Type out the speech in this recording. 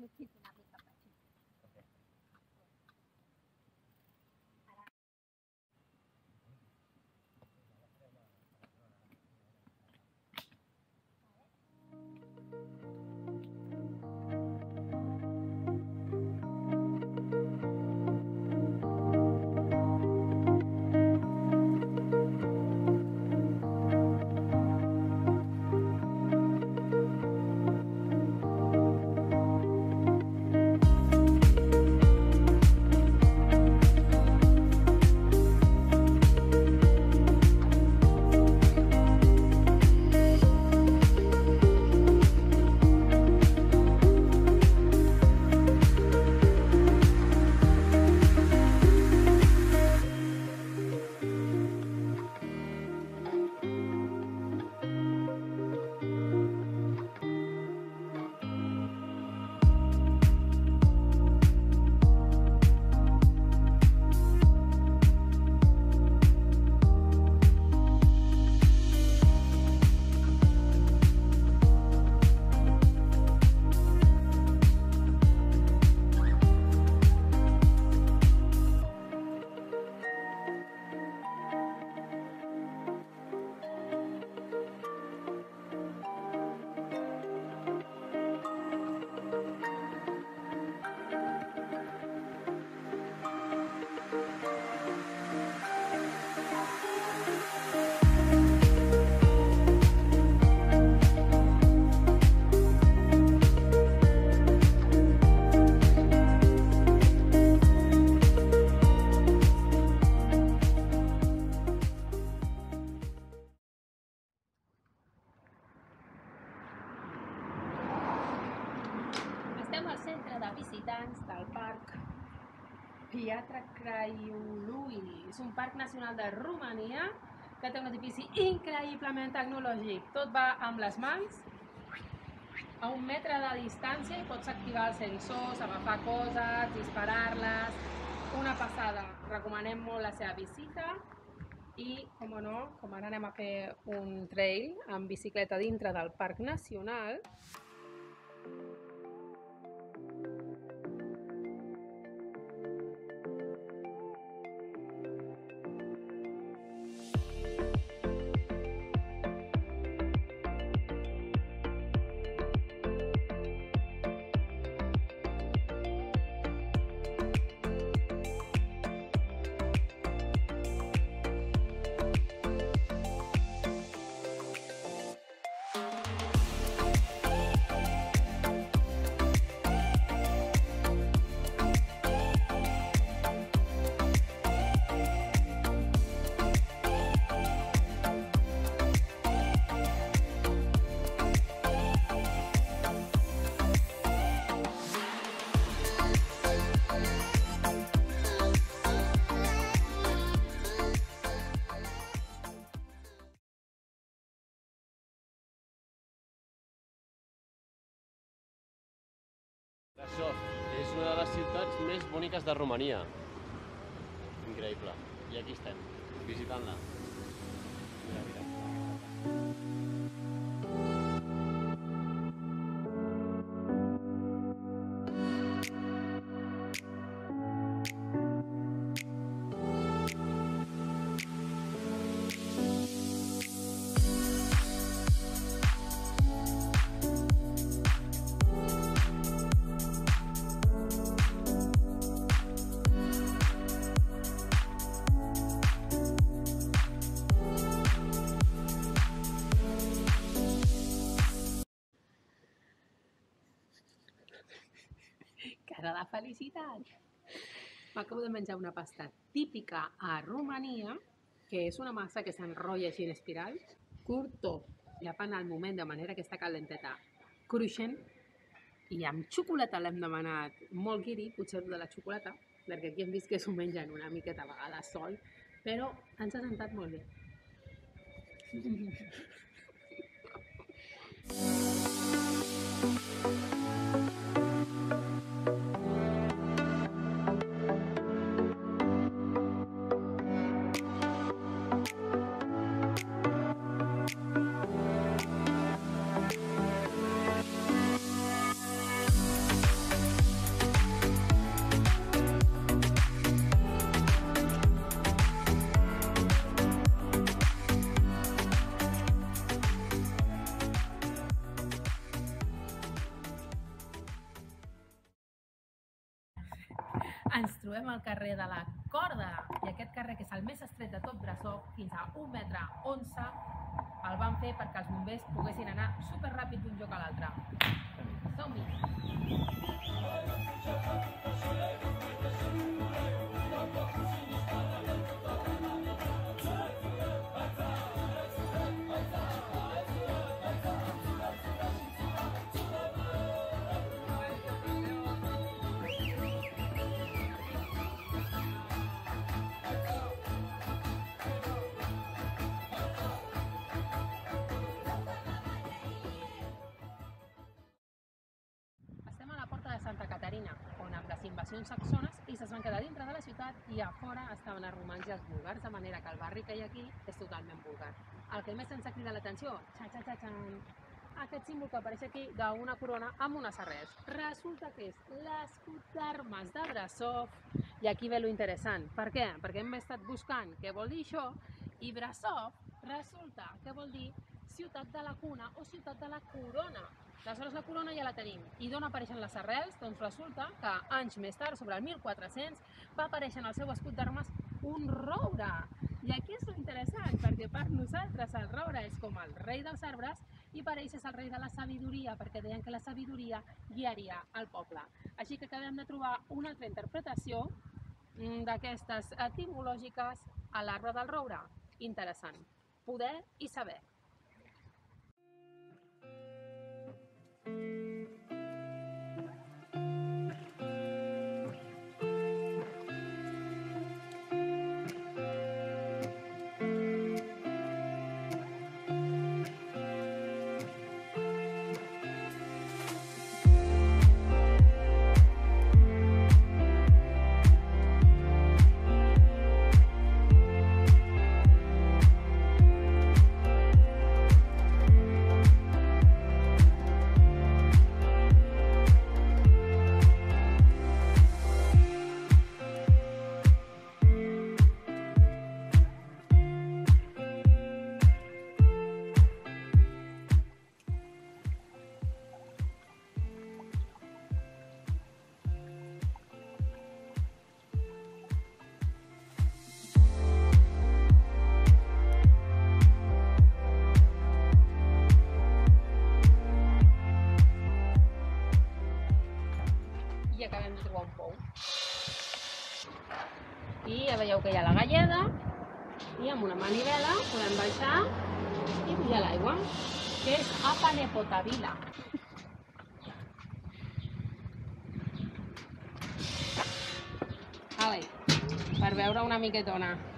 nu țin până mică pe aici. Ok. Piatra Craiului. Este un parc național de România care té un edifici increïblement tecnològic. Tot va amb les mans. A un metre de distància pots activar els sensors, agafar coses, disparar-les. Una passada. Recomanem molt la seva visita. I, com o no, com ara anem a fer un trail amb bicicleta dintre del parc nacional. Brașov és una de les ciutats més boniques de Romania. Increïble. I aquí estem, visitant-la. Mira, mira. Cara de felicitat! M'acabo de menjar una pasta típica a Romania, que és una massa que s'enrotlla així en espiral. Curto, la fan al moment de manera que està calenteta, cruixent, i amb xocolata l'hem demanat molt guiri, potser de la xocolata, perquè aquí hem vist que s'ho mengen una miqueta a vegades sol, però ens ha sentat molt bé. trobem al carrer de la Corda, i aquest carrer, que és el més estret de tot Brașov, fins a 1,11 m, el van fer perquè els bombers poguessin anar superràpid d'un lloc a l'altre. Invasions saxones i es van quedar dintre de la ciutat, i a fora estaven els romans i els búlgars, de manera que el barri que hi ha aquí és totalment búlgar. El que més ens ha cridat l'atenció, aquest símbol que apareix aquí d'una corona amb unes arrels. Resulta que és l'escut d'armes de Brașov, i aquí ve lo interessant. Per què? Perquè hem estat buscant què vol dir això, i Brașov resulta que vol dir ciutat de la cuna o ciutat de la corona. Aleshores la corona ja la tenim. I d'on apareixen les arrels? Doncs resulta que anys més tard, sobre el 1400, va aparèixer en el seu escut d'armes un roure. I aquí és interessant, perquè per nosaltres el roure és com el rei dels arbres, i per ells és el rei de la sabidoria, perquè deien que la sabidoria guiaria el poble. Així que acabem de trobar una altra interpretació d'aquestes etimològiques a l'arbre del roure. Interessant. Poder i saber. I ja veieu que hi ha la galleda, i amb una manivela podem baixar i pujar l'aigua, que és apa nepotabila. Per veure una miquetona.